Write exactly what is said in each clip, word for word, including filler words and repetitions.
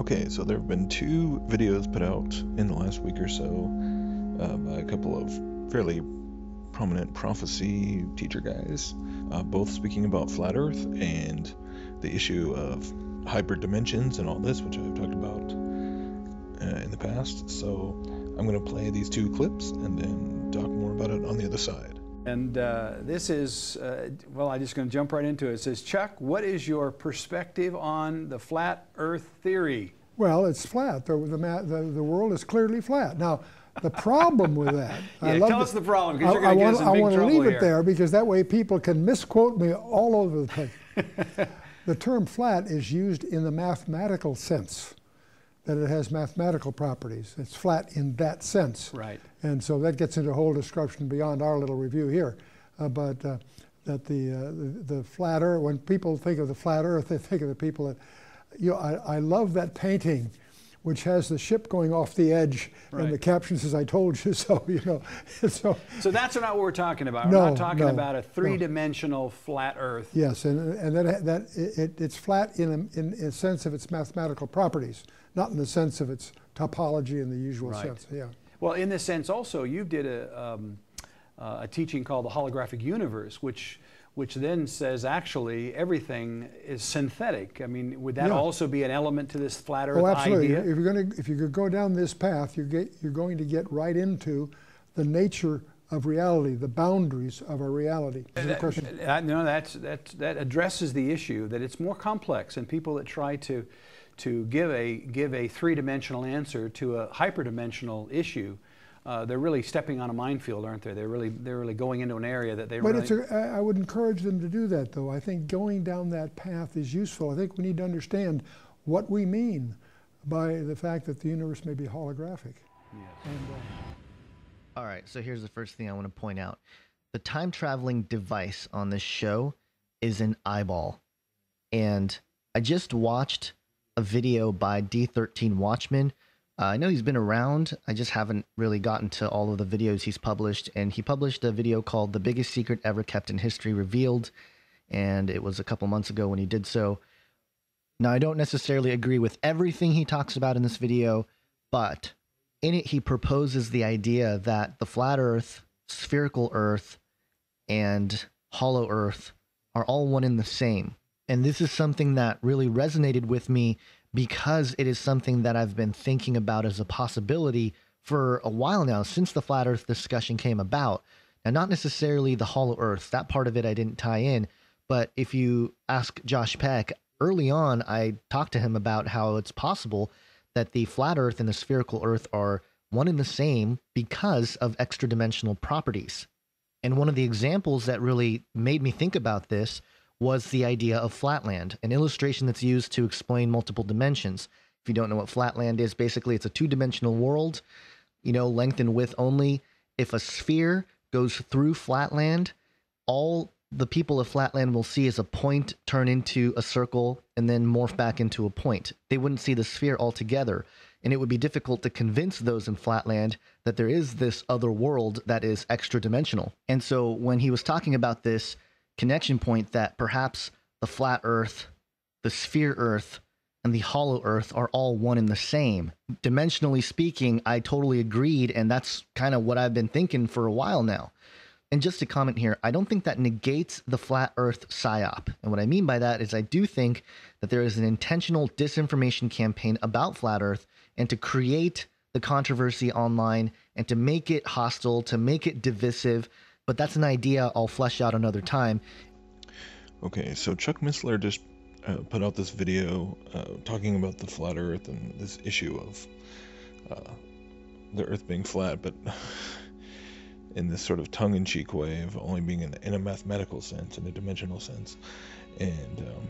Okay, so there have been two videos put out in the last week or so uh, by a couple of fairly prominent prophecy teacher guys, uh, both speaking about Flat Earth and the issue of hybrid dimensions and all this, which I've talked about uh, in the past. So I'm going to play these two clips and then talk more about it on the other side. And uh, this is, uh, well, I'm just going to jump right into it. It says, Chuck, what is your perspective on the flat Earth theory? Well, it's flat. The, the, the, the world is clearly flat. Now, the problem with that... yeah, I love tell the, us the problem, because you're going to get us in big trouble here. I want to leave it there, because that way people can misquote me all over the place. The term flat is used in the mathematical sense, that it has mathematical properties. It's flat in that sense. Right. And so that gets into a whole description beyond our little review here. Uh, but uh, that the, uh, the, the flat Earth, when people think of the flat Earth, they think of the people that, you know, I, I love that painting, which has the ship going off the edge, right, and the caption says, I told you so, you know. so, so that's not what we're talking about. No, we're not talking no, about a three-dimensional no. flat Earth. Yes, and, and that, that it, it's flat in a, in a sense of its mathematical properties, not in the sense of its topology in the usual right. sense. Yeah. Well, in this sense also, you did a, um, uh, a teaching called the holographic universe, which which then says actually everything is synthetic. I mean, would that yeah. also be an element to this flat Earth idea? Oh, absolutely. Idea? If you're going to, if you could go down this path, you get, you're going to get right into the nature of reality, the boundaries of our reality. Is that a question? I, no, that's, that's, that addresses the issue that it's more complex, and people that try to to give a give a three-dimensional answer to a hyperdimensional issue. Uh, they're really stepping on a minefield, aren't they? They're really, they're really going into an area that they. But really it's a, I would encourage them to do that, though. I think going down that path is useful. I think we need to understand what we mean by the fact that the universe may be holographic. Yes. And, uh, all right. So here's the first thing I want to point out: the time traveling device on this show is an eyeball, and I just watched a video by D thirteen Watchman. Uh, I know he's been around, I just haven't really gotten to all of the videos he's published, and he published a video called The Biggest Secret Ever Kept in History Revealed, and it was a couple months ago when he did so. Now, I don't necessarily agree with everything he talks about in this video, but in it he proposes the idea that the flat Earth, spherical Earth, and hollow Earth are all one in the same. And this is something that really resonated with me, because it is something that I've been thinking about as a possibility for a while now, since the flat Earth discussion came about. Now, not necessarily the hollow Earth, that part of it I didn't tie in, but if you ask Josh Peck, early on I talked to him about how it's possible that the flat Earth and the spherical Earth are one and the same because of extra-dimensional properties. And one of the examples that really made me think about this was the idea of Flatland, an illustration that's used to explain multiple dimensions. If you don't know what Flatland is, basically it's a two-dimensional world, you know, length and width only. If a sphere goes through Flatland, all the people of Flatland will see is a point turn into a circle and then morph back into a point. They wouldn't see the sphere altogether, and it would be difficult to convince those in Flatland that there is this other world that is extra-dimensional. And so when he was talking about this connection point, that perhaps the flat Earth, the sphere Earth, and the hollow Earth are all one and the same, dimensionally speaking, I totally agreed, and that's kind of what I've been thinking for a while now. And just to comment here, I don't think that negates the flat Earth psyop. And what I mean by that is I do think that there is an intentional disinformation campaign about flat Earth, and to create the controversy online and to make it hostile, to make it divisive. But that's an idea I'll flesh out another time. Okay, so Chuck Missler just uh, put out this video uh, talking about the flat Earth and this issue of uh, the Earth being flat, but in this sort of tongue-in-cheek way of only being in, in a mathematical sense, in a dimensional sense. And um,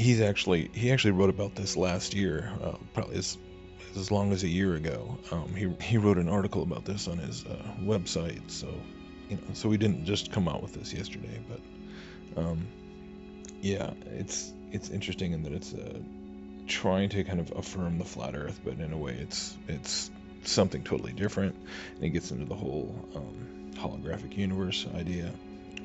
he's actually he actually wrote about this last year, uh, probably as as long as a year ago. Um, he he wrote an article about this on his uh, website, so. You know, so we didn't just come out with this yesterday, but um, yeah, it's it's interesting in that it's uh, trying to kind of affirm the flat Earth, but in a way, it's it's something totally different, and it gets into the whole um, holographic universe idea,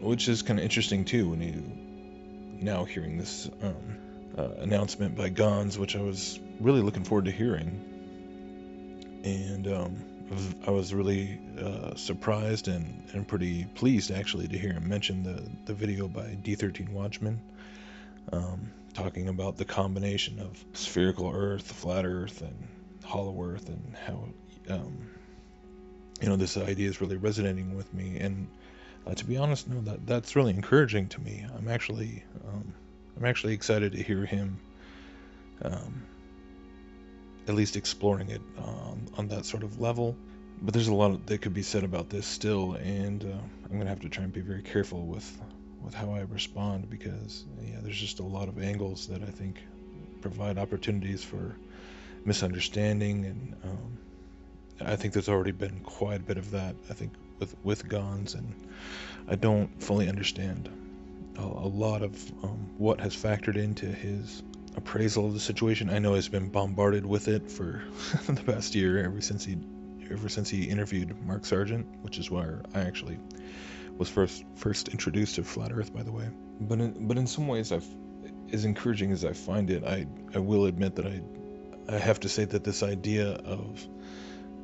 which is kind of interesting too when you now hearing this um, uh, announcement by Gonz, which I was really looking forward to hearing. And um, I, was, I was really uh, surprised and, and pretty pleased, actually, to hear him mention the, the video by D thirteen Watchman, um, talking about the combination of spherical Earth, flat Earth, and hollow Earth, and how, um, you know, this idea is really resonating with me. And uh, to be honest, no, that that's really encouraging to me. I'm actually, um, I'm actually excited to hear him, um, at least exploring it um, on that sort of level. But there's a lot that could be said about this still, and uh, I'm gonna have to try and be very careful with, with how I respond, because yeah, there's just a lot of angles that I think provide opportunities for misunderstanding, and um, I think there's already been quite a bit of that, I think, with, with Gonz, and I don't fully understand a, a lot of um, what has factored into his appraisal of the situation. I know he's been bombarded with it for the past year, ever since he, ever since he interviewed Mark Sargent, which is where I actually was first first introduced to Flat Earth, by the way. But in, but in some ways, I've, as encouraging as I find it, I I will admit that I I have to say that this idea of,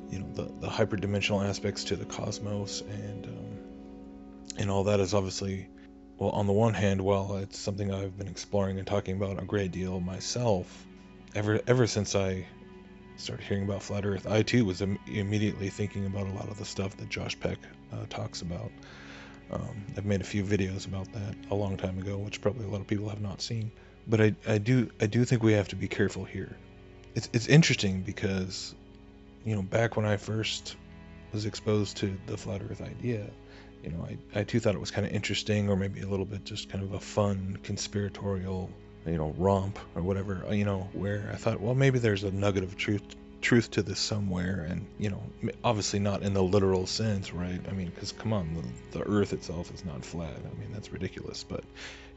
you know, the the hyperdimensional aspects to the cosmos and um, and all that is obviously, well, on the one hand, while it's something I've been exploring and talking about a great deal myself, ever ever since I started hearing about Flat Earth, I too was im- immediately thinking about a lot of the stuff that Josh Peck uh, talks about. Um, I've made a few videos about that a long time ago, which probably a lot of people have not seen. But I, I do I do think we have to be careful here. It's it's interesting because, you know, back when I first was exposed to the Flat Earth idea, you know, I, I too thought it was kind of interesting, or maybe a little bit just kind of a fun conspiratorial, you know, romp or whatever, you know, where I thought, well, maybe there's a nugget of truth truth to this somewhere. And, you know, obviously not in the literal sense, right? I mean, because come on, the, the Earth itself is not flat. I mean, that's ridiculous. But,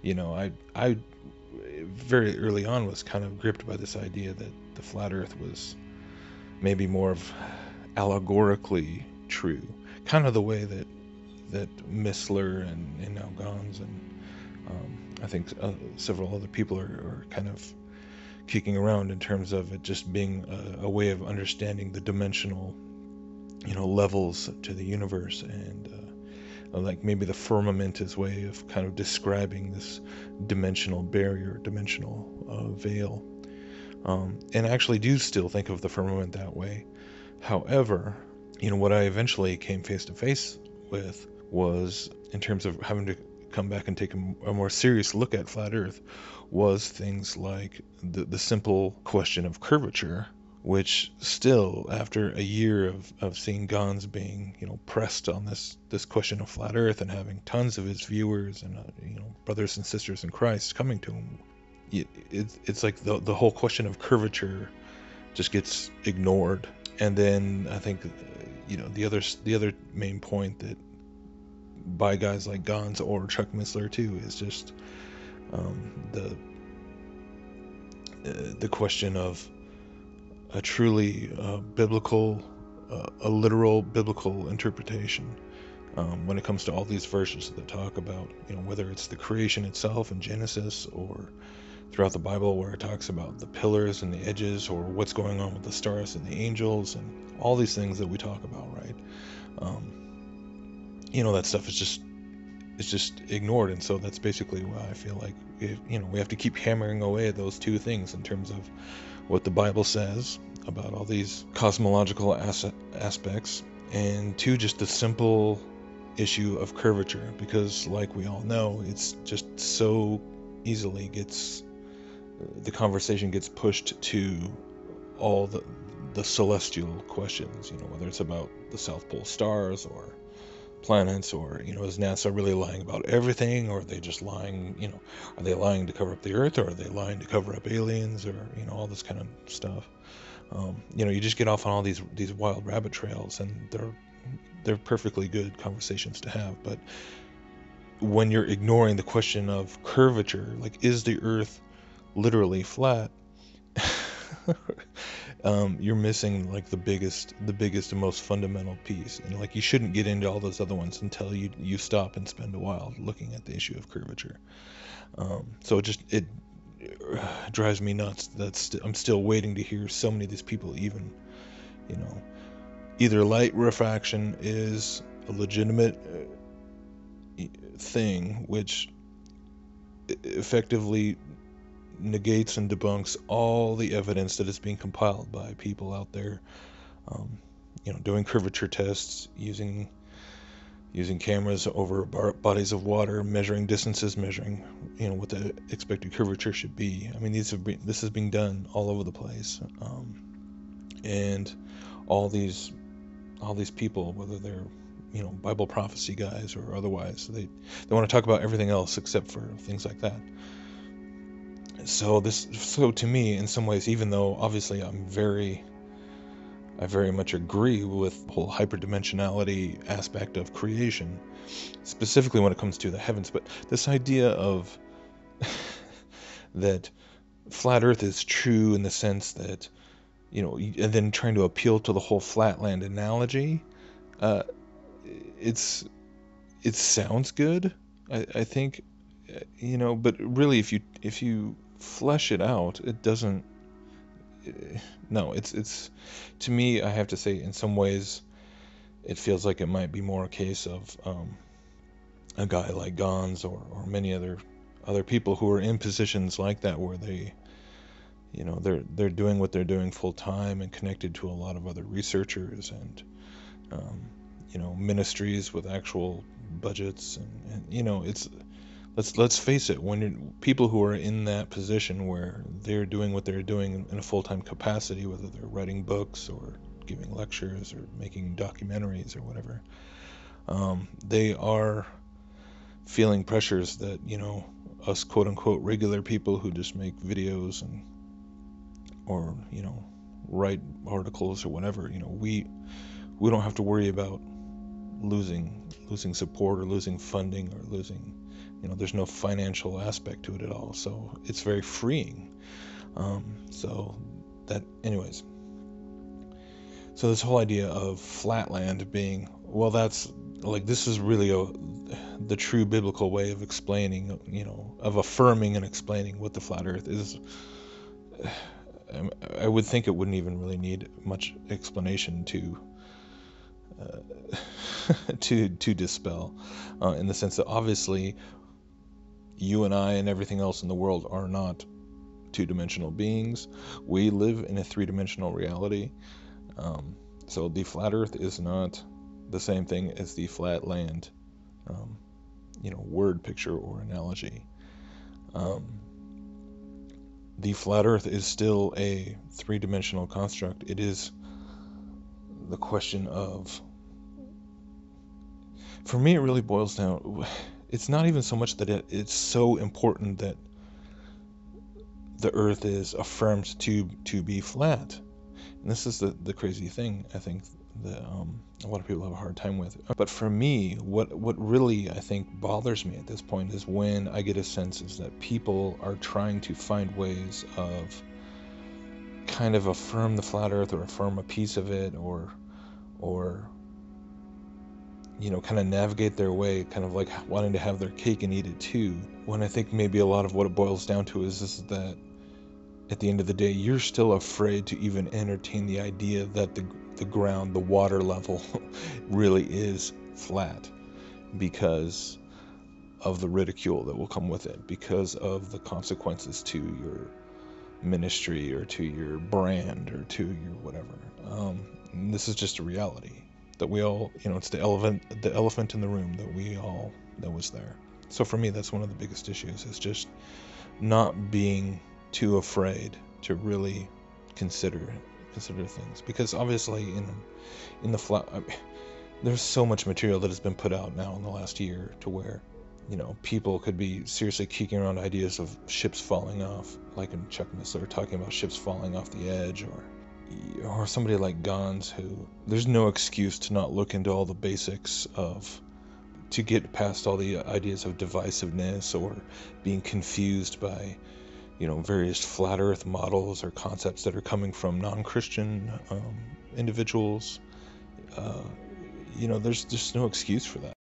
you know, I, I very early on was kind of gripped by this idea that the Flat Earth was maybe more of allegorically true, kind of the way that that Missler and, and now Gonz and um, I think uh, several other people are, are kind of kicking around in terms of it just being a, a way of understanding the dimensional, you know, levels to the universe, and uh, like maybe the firmament is way of kind of describing this dimensional barrier, dimensional uh, veil. Um, and I actually do still think of the firmament that way. However, you know, what I eventually came face to face with was, in terms of having to come back and take a, a more serious look at Flat Earth, was things like the, the simple question of curvature, which still, after a year of, of seeing Gonz being, you know, pressed on this, this question of Flat Earth and having tons of his viewers and, uh, you know, brothers and sisters in Christ coming to him, it, it, it's like the, the whole question of curvature just gets ignored. And then I think, you know, the other the other main point that by guys like Gonz or Chuck Missler too is just um, the uh, the question of a truly uh, biblical, uh, a literal biblical interpretation um, when it comes to all these verses that talk about, you know, whether it's the creation itself in Genesis or throughout the Bible where it talks about the pillars and the edges, or what's going on with the stars and the angels and all these things that we talk about, right? Um, you know, that stuff is just, it's just ignored. And so that's basically why I feel like, if, you know, we have to keep hammering away at those two things in terms of what the Bible says about all these cosmological as- aspects, and two, just the simple issue of curvature, because like we all know, it's just so easily gets, the conversation gets pushed to all the the celestial questions, you know, whether it's about the South Pole stars or planets, or, you know, is NASA really lying about everything, or are they just lying, you know, are they lying to cover up the Earth, or are they lying to cover up aliens, or, you know, all this kind of stuff. Um, you know, you just get off on all these these wild rabbit trails, and they're they're perfectly good conversations to have, but when you're ignoring the question of curvature, like, is the Earth literally flat? um, you're missing like the biggest, the biggest and most fundamental piece. And like, you shouldn't get into all those other ones until you, you stop and spend a while looking at the issue of curvature. Um, so it just, it, drives me nuts. That's I'm still waiting to hear so many of these people even, you know, either light refraction is a legitimate thing, which effectively negates and debunks all the evidence that is being compiled by people out there, um, you know, doing curvature tests, using using cameras over bodies of water, measuring distances, measuring, you know, what the expected curvature should be. I mean, these have been, this is being done all over the place, um, and all these all these people, whether they're, you know, Bible prophecy guys or otherwise, they they want to talk about everything else except for things like that. So this, so to me, in some ways, even though obviously I'm very, I very much agree with the whole hyperdimensionality aspect of creation, specifically when it comes to the heavens, but this idea of that flat Earth is true in the sense that, you know, and then trying to appeal to the whole Flatland analogy, uh, it's, it sounds good, I, I think, you know, but really, if you if you flesh it out, it doesn't. No, it's it's to me, I have to say, in some ways, it feels like it might be more a case of um, a guy like Gonz or, or many other other people who are in positions like that, where they, you know, they're they're doing what they're doing full time and connected to a lot of other researchers and um, you know, ministries with actual budgets and, and you know, it's. Let's let's face it. When you're, people who are in that position where they're doing what they're doing in a full-time capacity, whether they're writing books or giving lectures or making documentaries or whatever, um, they are feeling pressures that, you know, us quote-unquote regular people who just make videos and or, you know, write articles or whatever, you know, we we don't have to worry about losing losing support or losing funding or losing. You know, there's no financial aspect to it at all, so it's very freeing. Um, so that, anyways. So this whole idea of Flatland being, well, that's like this is really a, the true biblical way of explaining, you know, of affirming and explaining what the flat Earth is. I would think it wouldn't even really need much explanation to. Uh, to to dispel, uh, in the sense that obviously you and I and everything else in the world are not two-dimensional beings. We live in a three-dimensional reality. Um, so the flat Earth is not the same thing as the flat land, um, you know, word picture or analogy. Um, the flat Earth is still a three-dimensional construct. It is the question of, for me, it really boils down, it's not even so much that it, it's so important that the Earth is affirmed to to be flat. And this is the, the crazy thing, I think, that um, a lot of people have a hard time with. But for me, what, what really, I think, bothers me at this point is when I get a sense is that people are trying to find ways of kind of affirm the flat Earth or affirm a piece of it or, or, you know, kind of navigate their way, kind of like wanting to have their cake and eat it too, when I think maybe a lot of what it boils down to is, is that at the end of the day, you're still afraid to even entertain the idea that the, the ground, the water level really is flat because of the ridicule that will come with it, because of the consequences to your ministry or to your brand or to your whatever. Um, this is just a reality that we all, you know, it's the elephant, the elephant in the room that we all, that was there. So for me, that's one of the biggest issues, is just not being too afraid to really consider, consider things. Because obviously in, in the flat, I mean, there's so much material that has been put out now in the last year to where, you know, people could be seriously kicking around ideas of ships falling off, like in Chuck Missler talking about ships falling off the edge, or or somebody like Gonz, who there's no excuse to not look into all the basics of, to get past all the ideas of divisiveness or being confused by, you know, various flat Earth models or concepts that are coming from non-Christian um, individuals. Uh, you know, there's just no excuse for that.